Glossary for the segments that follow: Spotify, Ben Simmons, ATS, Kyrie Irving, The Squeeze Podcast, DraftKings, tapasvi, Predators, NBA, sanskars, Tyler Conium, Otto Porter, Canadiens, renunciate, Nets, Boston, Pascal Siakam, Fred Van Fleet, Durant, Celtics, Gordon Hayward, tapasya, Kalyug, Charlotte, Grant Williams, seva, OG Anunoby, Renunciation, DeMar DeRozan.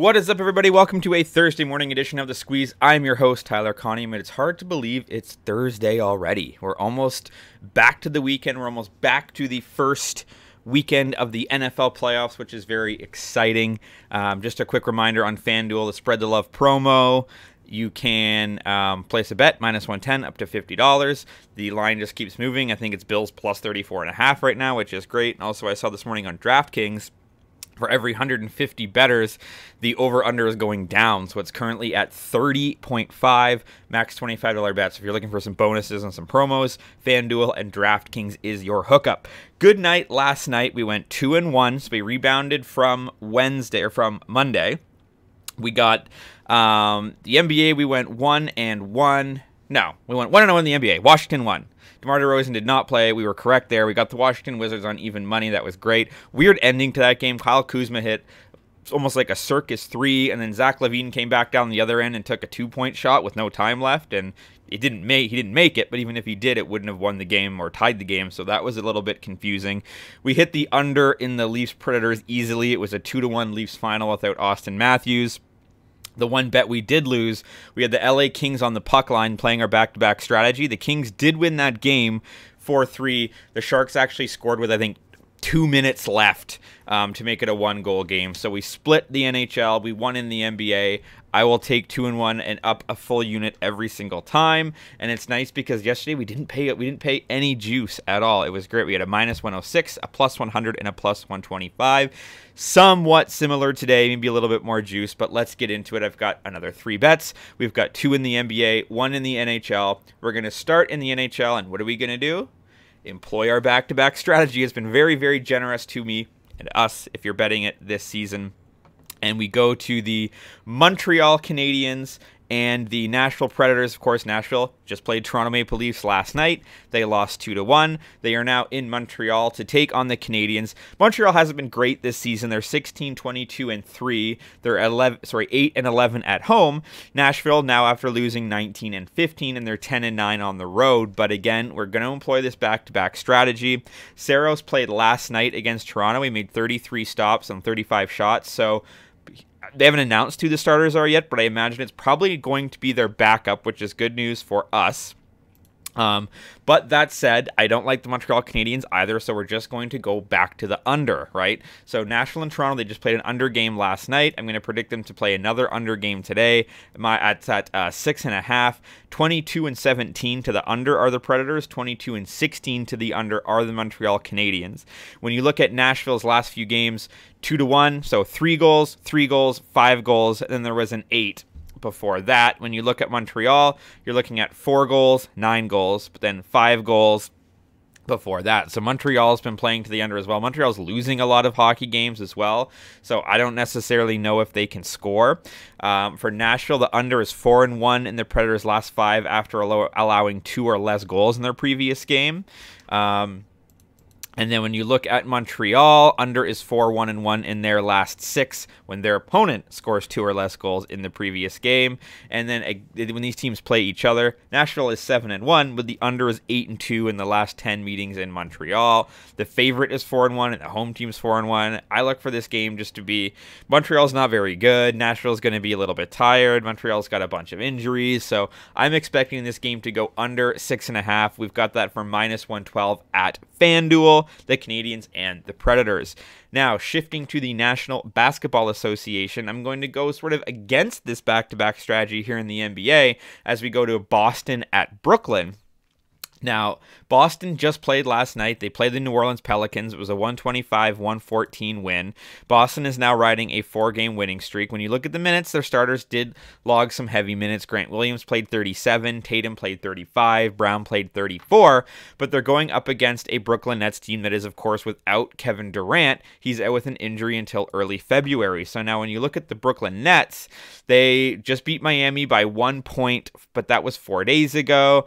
What is up, everybody? Welcome to a Thursday morning edition of The Squeeze. I'm your host, Tyler Conium, and it's hard to believe it's Thursday already. We're almost back to the weekend. We're almost back to the first weekend of the NFL playoffs, which is very exciting. Just a quick reminder on FanDuel, the Spread the Love promo. You can place a bet, minus 110, up to $50. The line just keeps moving. I think it's Bills plus 34.5 right now, which is great. And also, I saw this morning on DraftKings, for every 150 bettors, the over-under is going down. So it's currently at 30.5, max $25 bets. If you're looking for some bonuses and some promos, FanDuel and DraftKings is your hookup. Good night. Last night, we went 2-1, so we rebounded from Monday. We got the NBA. We went 1-1. No, we went 1-0 in the NBA. Washington won. DeMar DeRozan did not play. We were correct there. We got the Washington Wizards on even money. That was great. Weird ending to that game. Kyle Kuzma hit almost like a circus three, and then Zach LaVine came back down the other end and took a two-point shot with no time left, and he didn't make it, but even if he did, it wouldn't have won the game or tied the game, so that was a little bit confusing. We hit the under in the Leafs Predators easily. It was a 2-1 Leafs final without Austin Matthews. The one bet we did lose, we had the LA Kings on the puck line playing our back-to-back strategy. The Kings did win that game 4-3. The Sharks actually scored with, I think, 2 minutes left to make it a one-goal game. So we split the NHL. We won in the NBA. I will take 2-1 and up a full unit every single time. And it's nice because yesterday we didn't pay any juice at all. It was great. We had a minus 106, a plus 100, and a plus 125. Somewhat similar today, maybe a little bit more juice, but let's get into it. I've got another three bets. We've got two in the NBA, one in the NHL. We're going to start in the NHL, and what are we going to do? Employ our back-to-back strategy. Has been very, very generous to me and us if you're betting it this season. And we go to the Montreal Canadiens and the Nashville Predators. Of course, Nashville just played Toronto Maple Leafs last night. They lost 2-1. They are now in Montreal to take on the Canadiens. Montreal hasn't been great this season. They're 16-22-3. They're 8-11 at home. Nashville now after losing 19-15, and they're 10-9 on the road. But again, we're going to employ this back-to-back strategy. Saros played last night against Toronto. He made 33 stops on 35 shots. So they haven't announced who the starters are yet, but I imagine it's probably going to be their backup, which is good news for us. But that said, I don't like the Montreal Canadiens either, so we're just going to go back to the under, right? So Nashville and Toronto, they just played an under game last night. I'm going to predict them to play another under game today. It's at 6.5. 22-17 to the under are the Predators. 22-16 to the under are the Montreal Canadiens. When you look at Nashville's last few games, 2-1, so 3 goals, 5 goals, and then there was an 8. Before that, when you look at Montreal, you're looking at 4 goals, 9 goals, but then 5 goals before that. So Montreal's been playing to the under as well. Montreal's losing a lot of hockey games as well, so I don't necessarily know if they can score. For Nashville, the under is 4-1 in the Predators' last 5 after allowing 2 or less goals in their previous game. And then when you look at Montreal, under is 4-1-1 in their last 6 when their opponent scores 2 or less goals in the previous game. And then when these teams play each other, Nashville is 7-1, but the under is 8-2 in the last 10 meetings in Montreal. The favorite is 4-1, and the home team's 4-1. I look for this game just to be Montreal's not very good. Nashville's going to be a little bit tired. Montreal's got a bunch of injuries, so I'm expecting this game to go under 6.5. We've got that for minus 112 at FanDuel. The Canadiens and the Predators. Now, shifting to the National Basketball Association, I'm going to go sort of against this back-to-back strategy here in the NBA as we go to Boston at Brooklyn. Now, Boston just played last night. They played the New Orleans Pelicans. It was a 125-114 win. Boston is now riding a 4-game winning streak. When you look at the minutes, their starters did log some heavy minutes. Grant Williams played 37, Tatum played 35, Brown played 34, but they're going up against a Brooklyn Nets team that is, of course, without Kevin Durant. He's out with an injury until early February. So now when you look at the Brooklyn Nets, they just beat Miami by 1 point, but that was 4 days ago.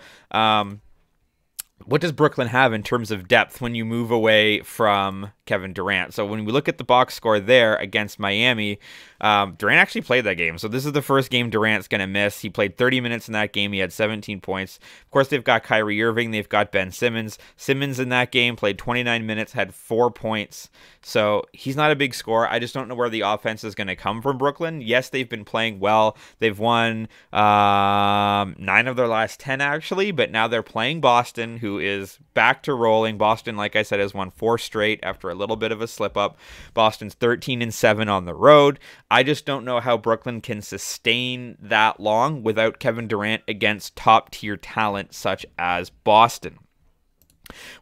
what does Brooklyn have in terms of depth when you move away from Kevin Durant? So when we look at the box score there against Miami, Durant actually played that game. So this is the first game Durant's going to miss. He played 30 minutes in that game. He had 17 points. Of course, they've got Kyrie Irving. They've got Ben Simmons. Simmons in that game played 29 minutes, had 4 points. So he's not a big scorer. I just don't know where the offense is going to come from Brooklyn. Yes, they've been playing well. They've won 9 of their last 10, actually, but now they're playing Boston, who is back to rolling. Boston, like I said, has won 4 straight after a little bit of a slip-up. Boston's 13-7 on the road. I just don't know how Brooklyn can sustain that long without Kevin Durant against top-tier talent such as Boston.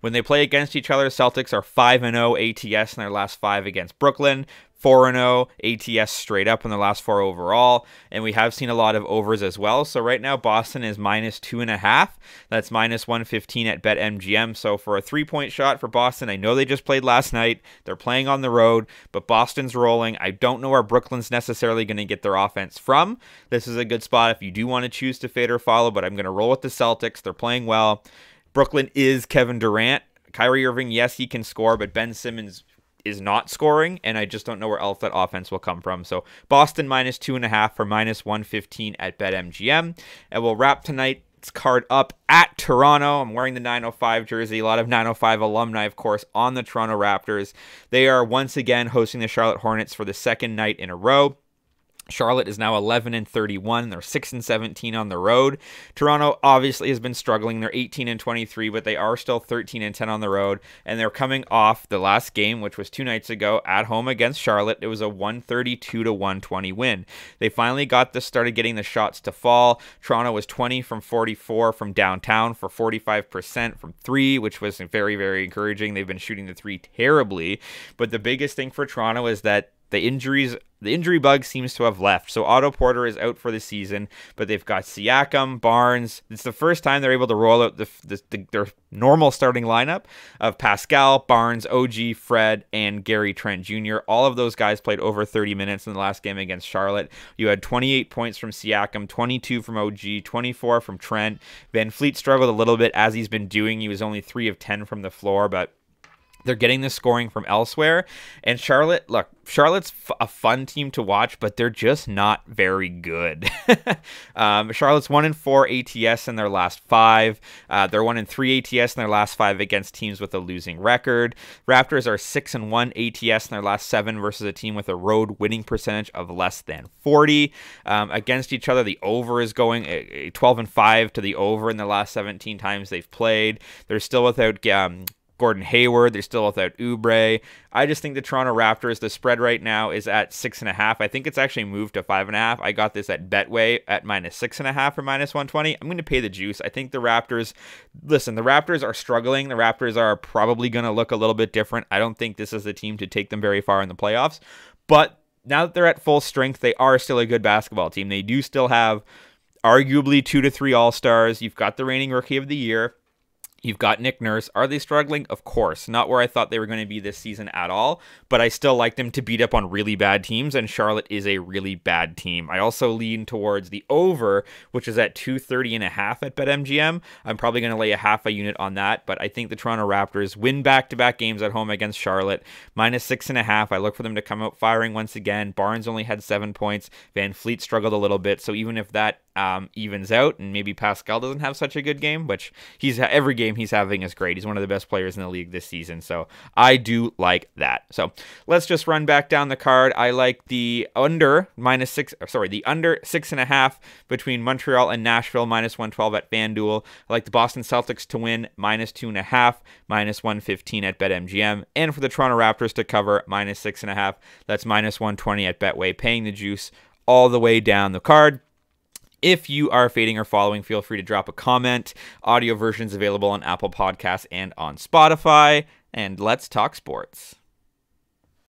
When they play against each other, Celtics are 5-0 ATS in their last 5 against Brooklyn, 4-0 ATS straight up in the last 4 overall, and we have seen a lot of overs as well. So right now, Boston is -2.5. That's -115 at BetMGM. So for a 3-point shot for Boston, I know they just played last night. They're playing on the road, but Boston's rolling. I don't know where Brooklyn's necessarily going to get their offense from. This is a good spot if you do want to choose to fade or follow, but I'm going to roll with the Celtics. They're playing well. Brooklyn is Kevin Durant. Kyrie Irving, yes, he can score, but Ben Simmons is not scoring, and I just don't know where else that offense will come from. So Boston -2.5 for -115 at BetMGM. And we'll wrap tonight's card up at Toronto. I'm wearing the 905 jersey. A lot of 905 alumni, of course, on the Toronto Raptors. They are once again hosting the Charlotte Hornets for the second night in a row. Charlotte is now 11-31. They're 6-17 on the road. Toronto obviously has been struggling. They're 18-23, but they are still 13-10 on the road. And they're coming off the last game, which was 2 nights ago at home against Charlotte. It was a 132-120 win. They finally got this, started getting the shots to fall. Toronto was 20 from 44 from downtown for 45% from 3, which was very, very encouraging. They've been shooting the 3 terribly. But the biggest thing for Toronto is that the injury bug seems to have left. So Otto Porter is out for the season, but they've got Siakam, Barnes. It's the first time they're able to roll out their normal starting lineup of Pascal, Barnes, OG, Fred, and Gary Trent Jr. All of those guys played over 30 minutes in the last game against Charlotte. You had 28 points from Siakam, 22 from OG, 24 from Trent. Van Fleet struggled a little bit as he's been doing. He was only 3 of 10 from the floor, but they're getting the scoring from elsewhere. And Charlotte, look, Charlotte's a fun team to watch, but they're just not very good. Charlotte's 1-4 ATS in their last 5. They're 1-3 ATS in their last 5 against teams with a losing record. Raptors are 6-1 ATS in their last 7 versus a team with a road winning percentage of less than 40. Against each other, the over is going 12-5 to the over in the last 17 times they've played. They're still without Gordon Hayward. They're still without Oubre. I just think the Toronto Raptors, the spread right now is at 6.5. I think it's actually moved to 5.5. I got this at Betway at -6.5 or -120. I'm going to pay the juice. I think the Raptors, listen, the Raptors are struggling. The Raptors are probably going to look a little bit different. I don't think this is the team to take them very far in the playoffs. But now that they're at full strength, they are still a good basketball team. They do still have arguably 2 to 3 All-Stars. You've got the reigning Rookie of the Year. You've got Nick Nurse. Are they struggling? Of course. Not where I thought they were going to be this season at all, but I still like them to beat up on really bad teams, and Charlotte is a really bad team. I also lean towards the over, which is at 230.5 at BetMGM. I'm probably going to lay half a unit on that, but I think the Toronto Raptors win back-to-back games at home against Charlotte. -6.5. I look for them to come out firing once again. Barnes only had 7 points. Van Fleet struggled a little bit, so even if that evens out and maybe Pascal doesn't have such a good game, which every game he's having is great. He's one of the best players in the league this season, so I do like that. So let's just run back down the card. I like the under under 6.5 between Montreal and Nashville, -112 at FanDuel. I like the Boston Celtics to win, -2.5, -115 at BetMGM, and for the Toronto Raptors to cover, -6.5. That's -120 at Betway, paying the juice all the way down the card. If you are fading or following, feel free to drop a comment. Audio versions available on Apple Podcasts and on Spotify. And let's talk sports.